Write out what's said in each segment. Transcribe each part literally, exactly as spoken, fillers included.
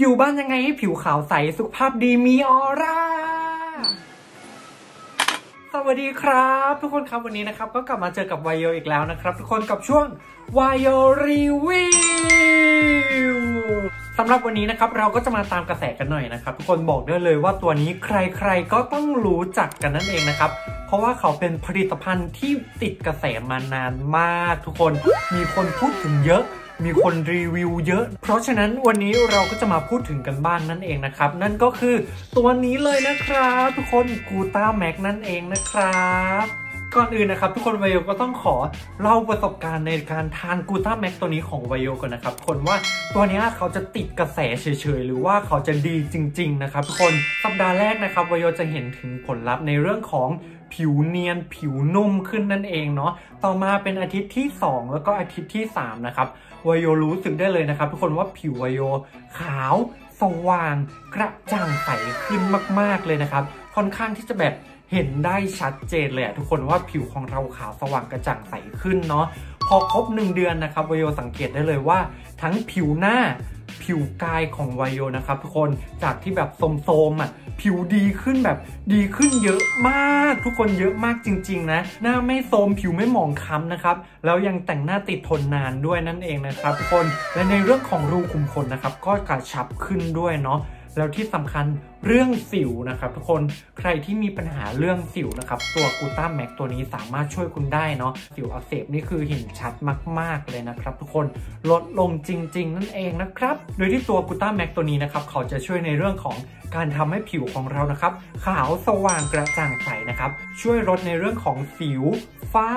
อยู่บ้านยังไงให้ผิวขาวใสสุขภาพดีมีออร่าสวัสดีครับทุกคนครับวันนี้นะครับก็กลับมาเจอกับวายโยอีกแล้วนะครับทุกคนกับช่วงวายโยรีวิวสำหรับวันนี้นะครับเราก็จะมาตามกระแสกันหน่อยนะครับทุกคนบอกได้เลยว่าตัวนี้ใครๆก็ต้องรู้จักกันนั่นเองนะครับเพราะว่าเขาเป็นผลิตภัณฑ์ที่ติดกระแสมานานมากทุกคนมีคนพูดถึงเยอะมีคนรีวิวเยอะเพราะฉะนั้นวันนี้เราก็จะมาพูดถึงกันบ้างนั่นเองนะครับนั่นก็คือตัวนี้เลยนะครับทุกคนกูต้าแม็กนั่นเองนะครับก่อนอื่นนะครับทุกคนวายโยก็ต้องขอเล่าประสบการณ์ในการทานกูต้าแม็กตัวนี้ของวายโยก่อนนะครับคนว่าตัวนี้เขาจะติดกระแสเฉยๆหรือว่าเขาจะดีจริงๆนะครับทุกคนสัปดาห์แรกนะครับวายโยจะเห็นถึงผลลัพธ์ในเรื่องของผิวเนียนผิวนุ่มขึ้นนั่นเองเนาะต่อมาเป็นอาทิตย์ที่สองแล้วก็อาทิตย์ที่สามนะครับวายโยรู้สึกได้เลยนะครับทุกคนว่าผิววายโยขาวสว่างกระจ่างใสขึ้นมากๆเลยนะครับค่อนข้างที่จะแบบเห็นได้ชัดเจนเลยทุกคนว่าผิวของเราขาวสว่างกระจ่างใสขึ้นเนาะพอครบหนึ่งเดือนนะครับวายโยสังเกตได้เลยว่าทั้งผิวหน้าผิวกายของวายโยนะครับทุกคนจากที่แบบโทรมๆอ่ะผิวดีขึ้นแบบดีขึ้นเยอะมากทุกคนเยอะมากจริงๆนะหน้าไม่โทรมผิวไม่หมองคล้ำนะครับแล้วยังแต่งหน้าติดทนนานด้วยนั่นเองนะครับทุกคนและในเรื่องของรูขุมขนนะครับก็กระชับขึ้นด้วยเนาะแล้วที่สำคัญเรื่องสิวนะครับทุกคนใครที่มีปัญหาเรื่องสิวนะครับตัวกูต้าแม็กตัวนี้สามารถช่วยคุณได้เนาะสิวอักเสบนี่คือเห็นชัดมากๆเลยนะครับทุกคนลดลงจริงๆนั่นเองนะครับโดยที่ตัวกูต้าแม็กตัวนี้นะครับเขาจะช่วยในเรื่องของการทำให้ผิวของเรานะครับขาวสว่างกระจ่างใสนะครับช่วยลดในเรื่องของสิวฝ้า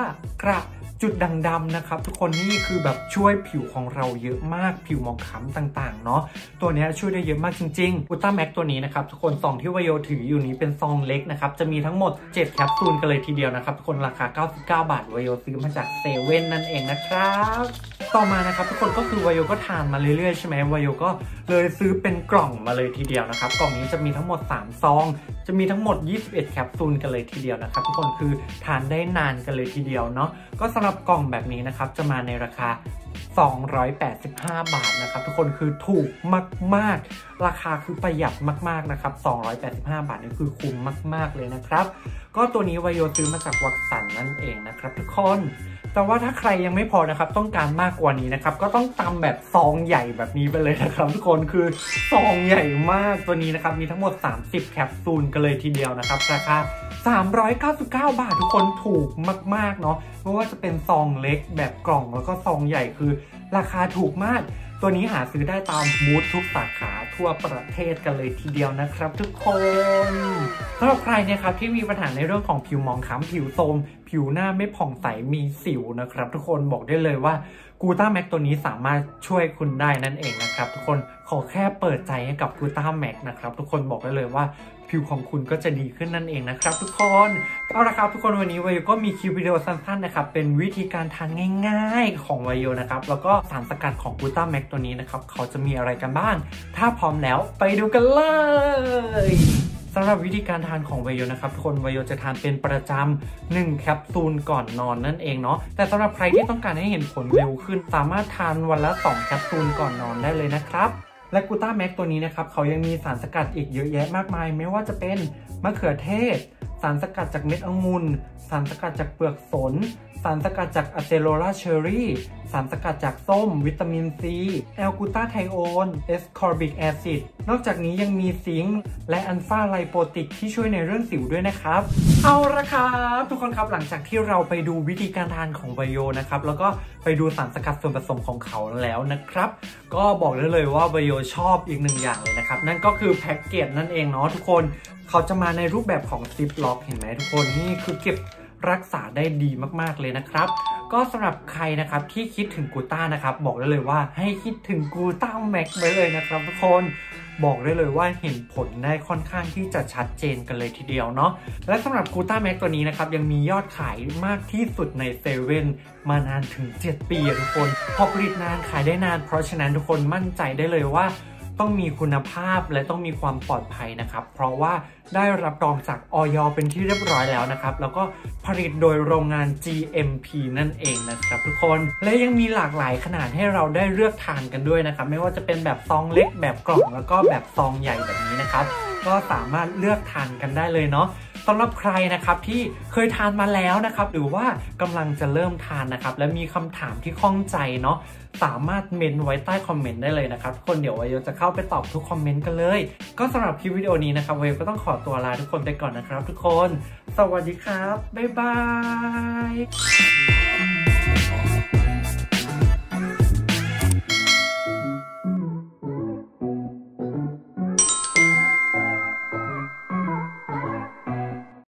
กระจุดด่างดำนะครับทุกคนนี่คือแบบช่วยผิวของเราเยอะมากผิวหมองคล้ำต่างๆเนาะตัวนี้ช่วยได้เยอะมากจริงๆกูต้าแม็กตัวนี้นะครับทุกคนซองที่วายโยถืออยู่นี้เป็นซองเล็กนะครับจะมีทั้งหมดเจ็ดแคปซูลกันเลยทีเดียวนะครับทุกคนราคาเก้าสิบเก้าบาทวายโยซื้อมาจากเซเว่นนั่นเองนะครับต่อมานะครับทุกคนก็คือวายโยก็ทานมาเรื่อยๆใช่ไหมวายโยก็เลยซื้อเป็นกล่องมาเลยทีเดียวนะครับกล่องนี้จะมีทั้งหมดสามซองจะมีทั้งหมดยี่สิบเอ็ดแคปซูลกันเลยทีเดียวนะครับทุกคนคือทานได้นานกันเลยทีเดียวเนาะก็สำหรับกล่องแบบนี้นะครับจะมาในราคาสองร้อยแปดสิบห้าบาทนะครับทุกคนคือถูกมากๆราคาคือประหยัดมากๆนะครับสองร้อยแปดสิบห้าบาทนี่คือคุ้มมากๆเลยนะครับก็ตัวนี้วายโยซื้อมาจาก Watson นั่นเองนะครับทุกคนแต่ว่าถ้าใครยังไม่พอนะครับต้องการมากกว่านี้นะครับก็ต้องตำแบบซองใหญ่แบบนี้ไปเลยนะครับทุกคนคือซองใหญ่มากตัวนี้นะครับมีทั้งหมดสามสิบแคปซูลกันเลยทีเดียวนะครับราคาสามร้อยเก้าสิบเก้าบาททุกคนถูกมากๆเนาะไม่ว่าจะเป็นซองเล็กแบบกล่องแล้วก็ซองใหญ่คือราคาถูกมากตัวนี้หาซื้อได้ตามบูธทุกสาขาทั่วประเทศกันเลยทีเดียวนะครับทุกคนสำหรับใครเนี่ยครับที่มีปัญหาในเรื่องของผิวหมองคล้ำผิวโทรมผิวหน้าไม่ผ่องใสมีสิวนะครับทุกคนบอกได้เลยว่ากูต้าแม็กตัวนี้สามารถช่วยคุณได้นั่นเองนะครับทุกคนขอแค่เปิดใจให้กับกูต้าแม็กนะครับทุกคนบอกได้เลยว่าผิวของคุณก็จะดีขึ้นนั่นเองนะครับทุกคนเอาละครับทุกคนวันนี้วายโยก็มีคลิปวิดีโอสั้นๆนะครับเป็นวิธีการทานง่ายๆของวายโยนะครับแล้วก็สารสกัดของกูต้าแม็กตัวนี้นะครับเขาจะมีอะไรกันบ้างถ้าพร้อมแล้วไปดูกันเลยสำหรับวิธีการทานของวายโยนะครับทุกคนวายโยจะทานเป็นประจำหนึ่งแคปซูลก่อนนอนนั่นเองเนาะแต่สำหรับใครที่ต้องการให้เห็นผลเร็วขึ้นสามารถทานวันละสองแคปซูลก่อนนอนได้เลยนะครับและกูต้าแม็กตัวนี้นะครับเขายังมีสารสกัดอีกเยอะแยะมากมายไม่ว่าจะเป็นมะเขือเทศสารสกัดจากเม็ดองุ่นสารสกัดจากเปลือกสนสารสกัดจากอะเซโลราเชอรี่สารสกัดจากส้มวิตามินซีแอลกูตาไทโอนเอสคอร์บิกแอซิดนอกจากนี้ยังมีซิงค์และอัลฟาไลโปติกที่ช่วยในเรื่องสิวด้วยนะครับเอาละครับทุกคนครับหลังจากที่เราไปดูวิธีการทานของวายโยนะครับแล้วก็ไปดูสารสกัดส่วนผสมของเขาแล้วนะครับก็บอกได้เลยว่าวายโยชอบอีกหนึ่งอย่างเลยนะครับนั่นก็คือแพ็กเกจนั่นเองเนาะทุกคนเขาจะมาในรูปแบบของซิปล็อกเห็นไหมทุกคนนี่คือเก็บรักษาได้ดีมากๆเลยนะครับก็สำหรับใครนะครับที่คิดถึงกูต้านะครับบอกได้เลยว่าให้คิดถึงกูต้าแม็กไว้เลยนะครับทุกคนบอกได้เลยว่าเห็นผลได้ค่อนข้างที่จะชัดเจนกันเลยทีเดียวเนาะและสำหรับกูต้าแม็กตัวนี้นะครับยังมียอดขายมากที่สุดในเซเว่นมานานถึงเจ็ดปีทุกคนพอผลิตนานขายได้นานเพราะฉะนั้นทุกคนมั่นใจได้เลยว่า ต้องมีคุณภาพและต้องมีความปลอดภัยนะครับเพราะว่าได้รับรองจากอย.เป็นที่เรียบร้อยแล้วนะครับแล้วก็ผลิตโดยโรงงาน จี เอ็ม พี นั่นเองนะครับทุกคนและยังมีหลากหลายขนาดให้เราได้เลือกทานกันด้วยนะครับไม่ว่าจะเป็นแบบซองเล็กแบบกล่องแล้วก็แบบซองใหญ่แบบนี้นะครับก็สามารถเลือกทานกันได้เลยเนาะสำหรับใครนะครับที่เคยทานมาแล้วนะครับหรือว่ากำลังจะเริ่มทานนะครับและมีคำถามที่ข้องใจเนาะสามารถเมนไว้ใต้คอมเมนต์ได้เลยนะครับคนเดี๋ยววายจะเข้าไปตอบทุกคอมเมนต์กันเลยก็สำหรับคลิปวิดีโอนี้นะครับวายก็ต้องขอตัวลาทุกคนไปก่อนนะครับทุกคนสวัสดีครับบ๊ายบาย